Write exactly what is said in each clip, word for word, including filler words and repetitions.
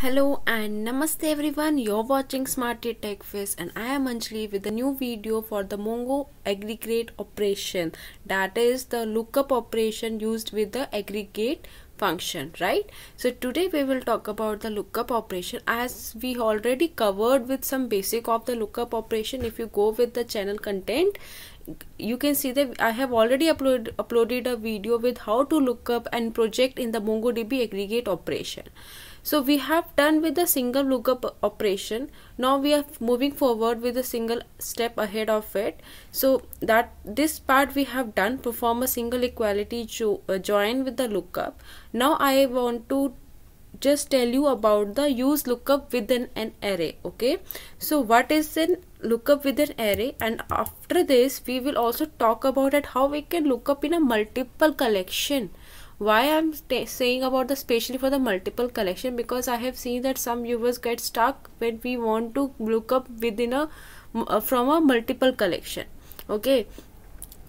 Hello and namaste everyone, you're watching Smarty Tech Fizz and I am Anjali with a new video for the Mongo aggregate operation, that is the lookup operation used with the aggregate function, right? So today we will talk about the lookup operation, as we already covered with some basic of the lookup operation. If you go with the channel content, you can see that I have already upload, uploaded a video with how to look up and project in the MongoDB aggregate operation. So we have done with the single lookup operation. Now we are moving forward with a single step ahead of it. So that this part we have done, perform a single equality jo uh, join with the lookup. Now I want to just tell you about the use lookup within an array. Okay, so what is an lookup within array, and after this we will also talk about it how we can look up in a multiple collection. Why I'm saying about the especially for the multiple collection, because I have seen that some viewers get stuck when we want to look up within a uh, from a multiple collection. Okay,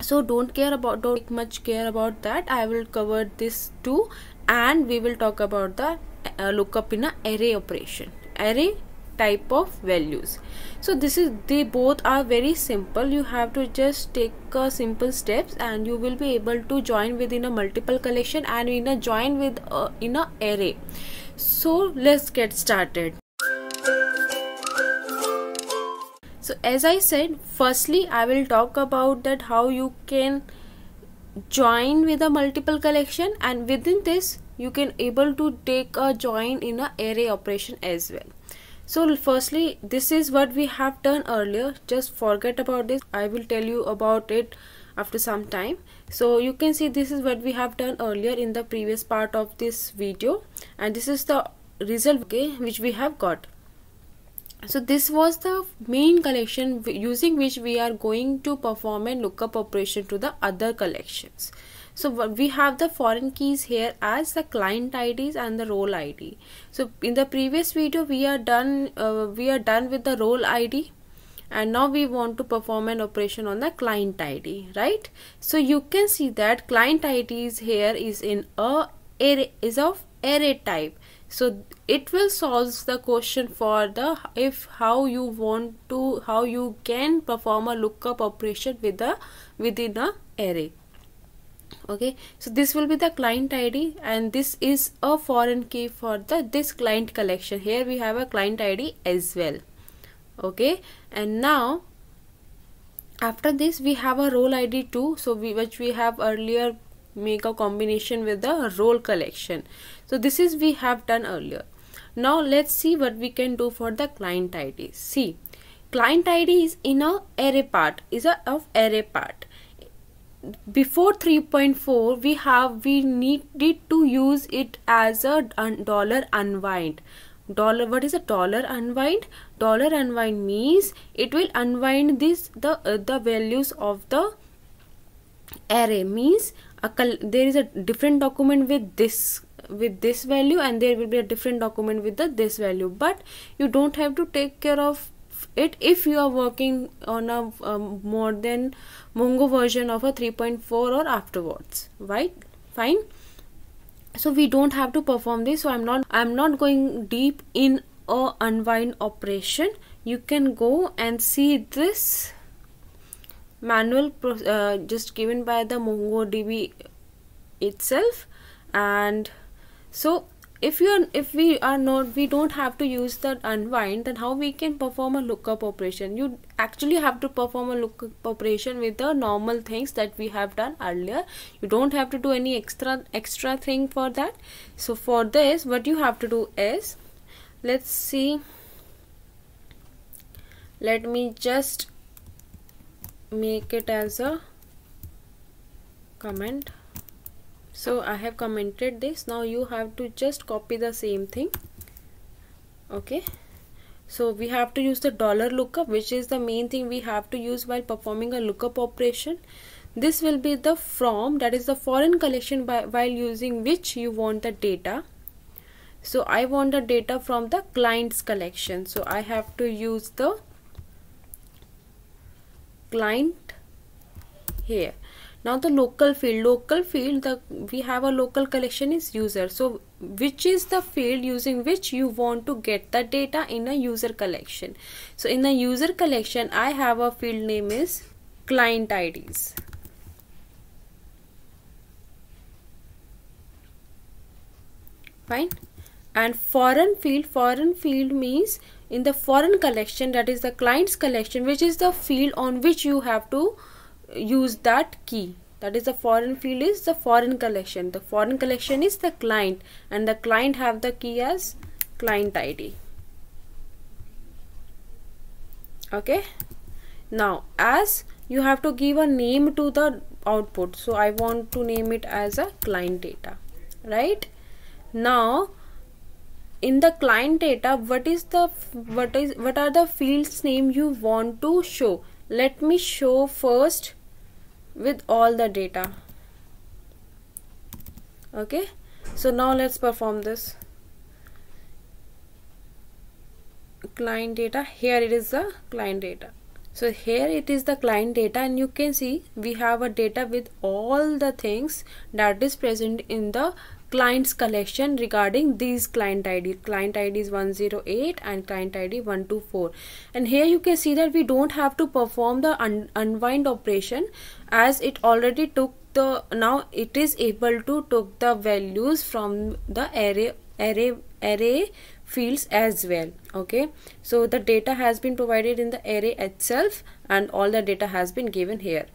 so don't care about don't take much care about that. I will cover this too, and we will talk about the uh, lookup in a array operation, array type of values. So this is they both are very simple. You have to just take uh, simple steps and you will be able to join within a multiple collection and in a join with uh, in a array. So let's get started. So as I said, firstly I will talk about that how you can join with a multiple collection, and within this you can able to take a join in a array operation as well. So firstly, this is what we have done earlier. Just forget about this. I will tell you about it after some time. So you can see this is what we have done earlier in the previous part of this video, and this is the result, okay, which we have got. So this was the main collection using which we are going to perform a lookup operation to the other collections. So we have the foreign keys here as the client I Ds and the role I D. So in the previous video we are done uh, we are done with the role I D, and now we want to perform an operation on the client I D, right? So you can see that client I Ds here is in a array, is of array type. So it will solve the question for the if how you want to how you can perform a lookup operation with a within a array. Okay, so this will be the client I D, and this is a foreign key for the this client collection. Here we have a client I D as well. Okay, and now after this we have a role I D too, so we which we have earlier make a combination with the role collection. So this is we have done earlier. Now let's see what we can do for the client I D. See, client I D is in a array part, is a of array part. Before three point four we have we needed to use it as a dollar unwind. Dollar what is a dollar unwind? Dollar unwind means it will unwind this the uh, the values of the array, means a there is a different document with this with this value, and there will be a different document with the this value, but you don't have to take care of it if you are working on a um, more than Mongo version of a three point four or afterwards, right? Fine. So we don't have to perform this. So I'm not I'm not going deep in a unwind operation. You can go and see this manual uh, just given by the MongoDB itself. And so if you are if we are not we don't have to use the unwind, then how we can perform a lookup operation? You actually have to perform a lookup operation with the normal things that we have done earlier. You don't have to do any extra extra thing for that. So for this what you have to do is, let's see, let me just make it as a comment. So I have commented this. Now you have to just copy the same thing. Okay, so we have to use the dollar lookup, which is the main thing we have to use while performing a lookup operation. This will be the from, that is the foreign collection by while using which you want the data. So I want the data from the clients collection, so I have to use the client here. Now the local field local field the we have a local collection is user. So which is the field using which you want to get the data in a user collection. So in the user collection, I have a field name is client I Ds. Fine. And foreign field, foreign field means in the foreign collection, that is the client's collection, which is the field on which you have to use that key. That is the foreign field is the foreign collection. The foreign collection is the client, and the client have the key as client I D. Okay. Now, as you have to give a name to the output, so I want to name it as a client data, right? Now, in the client data, what is the what is what are the fields name you want to show? Let me show first with all the data. Okay, so now let's perform this. Client data, here it is the client data. So here it is the client data, and you can see we have a data with all the things that is present in the client's collection regarding these client I D. Client I D is one zero eight and client I D one two four. And here you can see that we don't have to perform the un unwind operation, as it already took the, now it is able to take the values from the array array array fields as well. Okay, so the data has been provided in the array itself, and all the data has been given here.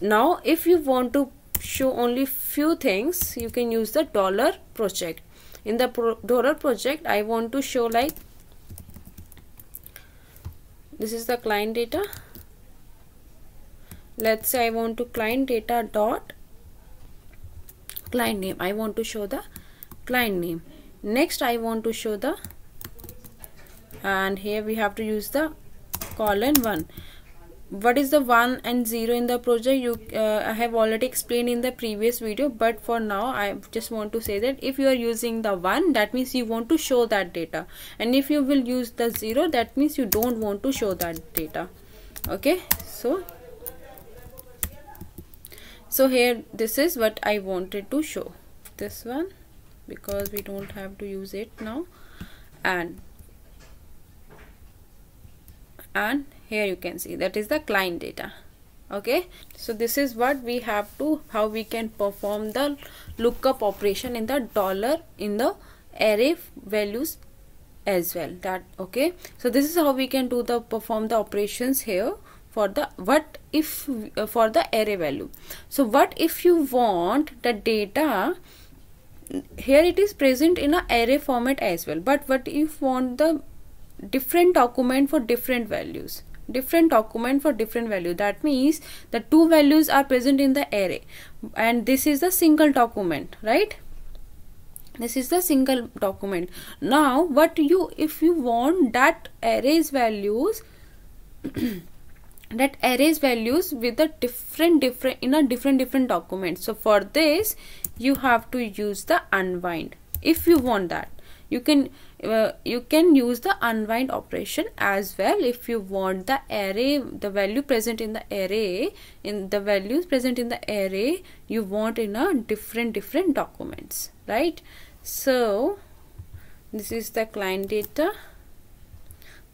Now if you want to show only few things, you can use the dollar project. In the pro dollar project, I want to show, like, this is the client data. Let's say I want to client data dot client name. I want to show the client name. Next I want to show the, and here we have to use the colon one. What is the one and zero in the project? You uh, I have already explained in the previous video, but for now I just want to say that if you are using the one, that means you want to show that data, and if you will use the zero, that means you don't want to show that data. Okay, so so here this is what I wanted to show, this one, because we don't have to use it now. And and here you can see that is the client data. Okay, so this is what we have to, how we can perform the lookup operation in the dollar in the array values as well. That okay, so this is how we can do the perform the operations here for the what if uh, for the array value. So what if you want the data, here it is present in a array format as well, but what if you want the different document for different values, different document for different value, that means the two values are present in the array, and this is the single document, right? This is the single document. Now what you, if you want that array's values that array's values with the different different in a different different document, so for this you have to use the unwind. If you want that, you can uh, you can use the unwind operation as well. If you want the array, the value present in the array, in the values present in the array, you want in a different different documents, right? So this is the client data,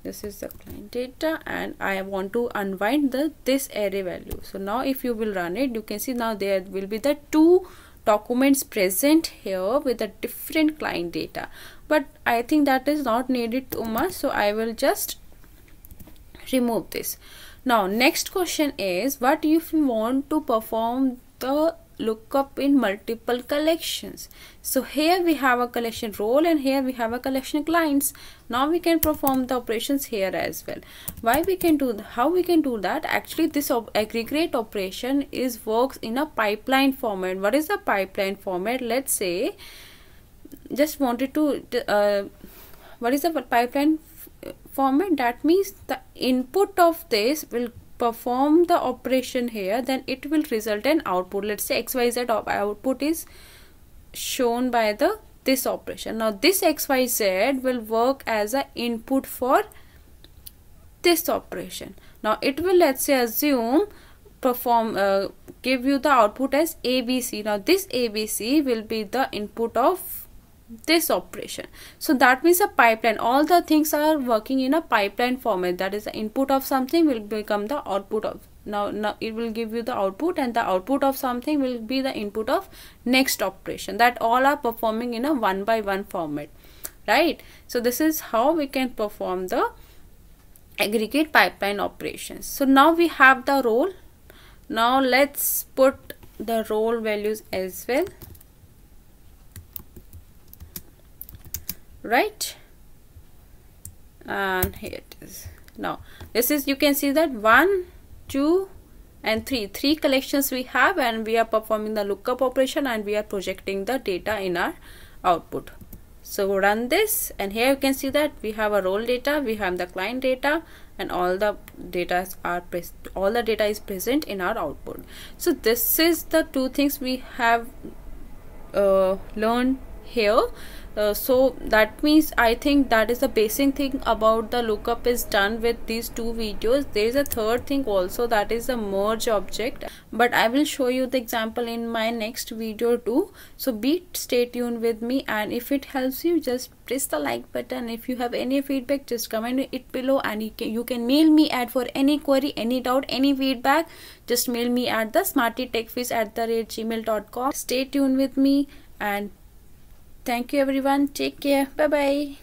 this is the client data, and I want to unwind the this array value. So now if you will run it, you can see now there will be the two documents present here with a different client data, but I think that is not needed too much, so I will just remove this. Now next question is, what if you want to perform the lookup in multiple collections? So here we have a collection role, and here we have a collection clients. Now we can perform the operations here as well. Why we can do, how we can do that? Actually this aggregate operation is works in a pipeline format. What is the pipeline format? Let's say just wanted to uh, what is the pipeline format? That means the input of this will perform the operation here, then it will result in output. Let's say X Y Z output is shown by the this operation. Now this X Y Z will work as an input for this operation. Now it will, let's say, assume perform uh, give you the output as A B C. Now this A B C will be the input of this operation. So that means a pipeline, all the things are working in a pipeline format, that is the input of something will become the output of, now, now it will give you the output, and the output of something will be the input of next operation, that all are performing in a one by one format, right? So this is how we can perform the aggregate pipeline operations. So now we have the role. Now let's put the role values as well, right? And here it is. Now this is, you can see that one, two and three three collections we have, and we are performing the lookup operation and we are projecting the data in our output. So run this, and here you can see that we have a role data, we have the client data, and all the data are all the data is present in our output. So this is the two things we have uh, learned here. Uh, so that means I think that is the basic thing about the lookup is done with these two videos. There is a third thing also, that is the merge object, but I will show you the example in my next video too. So be stay tuned with me, and if it helps you, just press the like button. If you have any feedback, just comment it below, and you can, you can mail me at for any query, any doubt, any feedback, just mail me at the smarty tech fizz at the rate gmail dot com. Stay tuned with me, and thank you everyone. Take care. Bye bye.